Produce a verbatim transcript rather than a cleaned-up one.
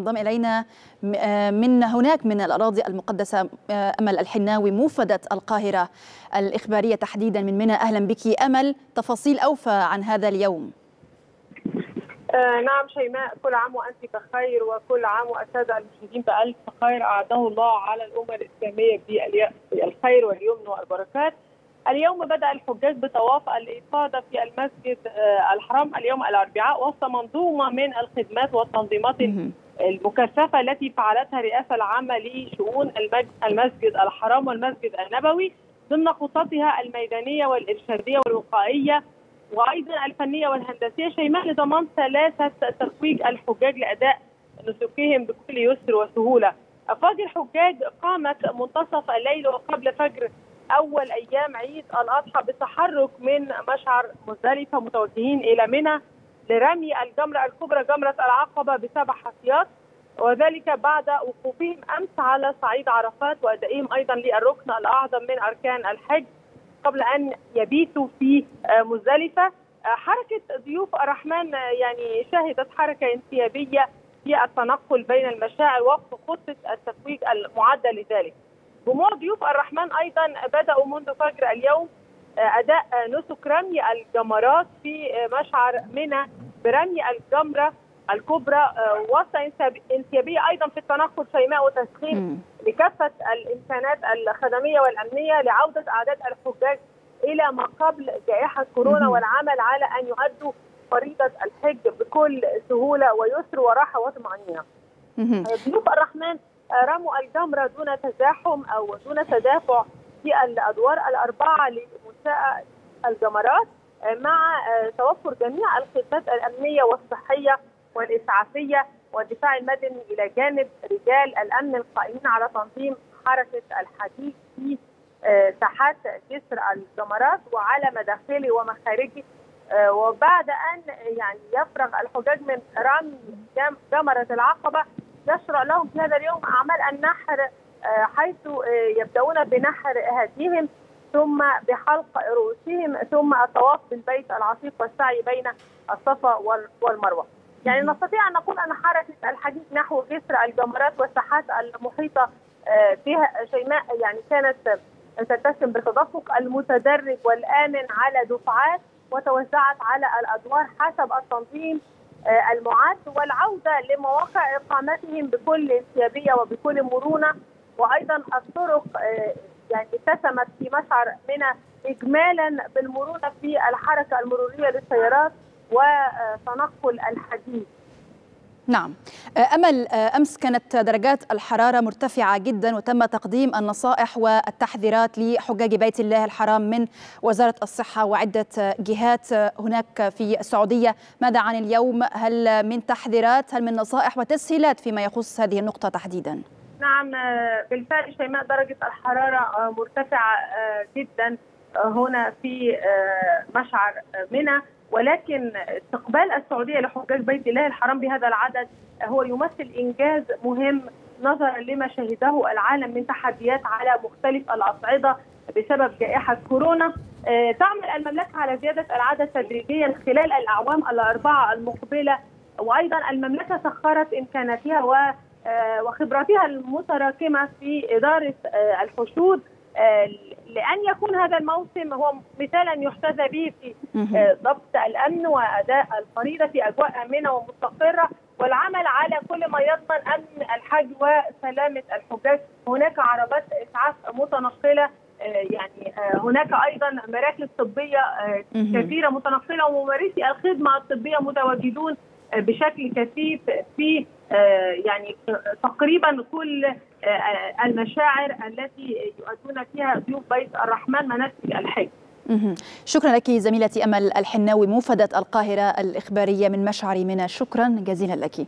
انضم إلينا من هناك من الأراضي المقدسة أمل الحناوي موفدة القاهرة الإخبارية تحديدا من منى. أهلا بك أمل، تفاصيل أوفى عن هذا اليوم. آه نعم شيماء، كل عام وأنت بخير وكل عام والسادة المشاهدين بألف خير أعاده الله على الأمة الإسلامية بالخير واليمن والبركات. اليوم بدأ الحجاج بطواف الإفاضة في المسجد الحرام اليوم الأربعاء وسط منظومة من الخدمات والتنظيمات المكثفة التي فعلتها الرئاسة العامة لشؤون المسجد الحرام والمسجد النبوي ضمن خططها الميدانية والإرشادية والوقائية وأيضا الفنية والهندسية شيماء، لضمان سلاسة ترويج الحجاج لأداء نسكهم بكل يسر وسهولة. أفاض الحجاج قامت منتصف الليل وقبل فجر أول أيام عيد الأضحى بالتحرك من مشعر مزدلفة متوجهين إلى منى لرمي الجمرة الكبرى جمرة العقبة بسبع حصيات، وذلك بعد وقوفهم أمس على صعيد عرفات وأدائهم أيضا للركن الأعظم من أركان الحج قبل أن يبيتوا في مزدلفة. حركة ضيوف الرحمن يعني شهدت حركة انسيابية في التنقل بين المشاعر وفق خطة التتويج المعدل لذلك. جموع ضيوف الرحمن أيضا بدأوا منذ فجر اليوم أداء نسك رمي الجمرات في مشعر منى برمي الجمرة الكبرى وسط انسيابية أيضا في التنقل شيماء وتسخين لكافة الإمكانات الخدمية والأمنية لعودة أعداد الحجاج إلى ما قبل جائحة كورونا والعمل على أن يؤدوا فريضة الحج بكل سهولة ويسر وراحة وطمأنينة. ضيوف الرحمن رموا الجمرة دون تزاحم أو دون تدافع في الأدوار الأربعة لمنشأة الجمرات مع توفر جميع الخدمات الأمنية والصحية والإسعافية والدفاع المدني إلى جانب رجال الأمن القائمين على تنظيم حركة الحديد في ساحات جسر الجمرات وعلى مداخله ومخارجه. وبعد أن يعني يفرغ الحجاج من رمي جمرة العقبة يشرع لهم في هذا اليوم أعمال النحر، حيث يبدأون بنحر هديهم ثم بحلق رؤوسهم ثم الطواف بالبيت العتيق والسعي بين الصفا والمروة. يعني نستطيع أن نقول أن حركة الحديد نحو جسر الجمرات والساحات المحيطة بها شيماء يعني كانت تتسم بالتدفق المتدرج والآمن على دفعات وتوزعت على الأدوار حسب التنظيم المعد والعودة لمواقع إقامتهم بكل انسيابية وبكل مرونة. وأيضا الطرق يعني اتسمت في مشعر منى إجمالا بالمرونة في الحركة المرورية للسيارات وتنقل الحديد. نعم أمل، أمس كانت درجات الحرارة مرتفعة جدا وتم تقديم النصائح والتحذيرات لحجاج بيت الله الحرام من وزارة الصحة وعدة جهات هناك في السعودية. ماذا عن اليوم؟ هل من تحذيرات، هل من نصائح وتسهيلات فيما يخص هذه النقطة تحديدا؟ نعم بالفعل شيماء، درجة الحرارة مرتفعة جدا هنا في مشعر منى، ولكن استقبال السعودية لحجاج بيت الله الحرام بهذا العدد هو يمثل إنجاز مهم نظرا لما شهده العالم من تحديات على مختلف الأصعدة بسبب جائحة كورونا. تعمل المملكة على زيادة العدد تدريجيا خلال الأعوام الأربعة المقبلة، وأيضا المملكة سخرت إمكاناتها وخبراتها المتراكمة في إدارة الحشود لأن يكون هذا الموسم هو مثالا يحتذى به في ضبط الأمن وأداء الفريضة في أجواء آمنة ومستقرة والعمل على كل ما يضمن أمن الحج وسلامة الحجاج. هناك عربات إسعاف متنقلة، يعني هناك أيضا مراكز طبية كثيرة متنقلة وممارسي الخدمة الطبية متواجدون بشكل كثيف في يعني تقريبا كل المشاعر التي يؤدون فيها ضيوف بيت الرحمن مناسك الحج. شكرا لك زميلتي أمل الحناوي موفدة القاهرة الإخبارية من مشعر منى، شكرا جزيلا لك.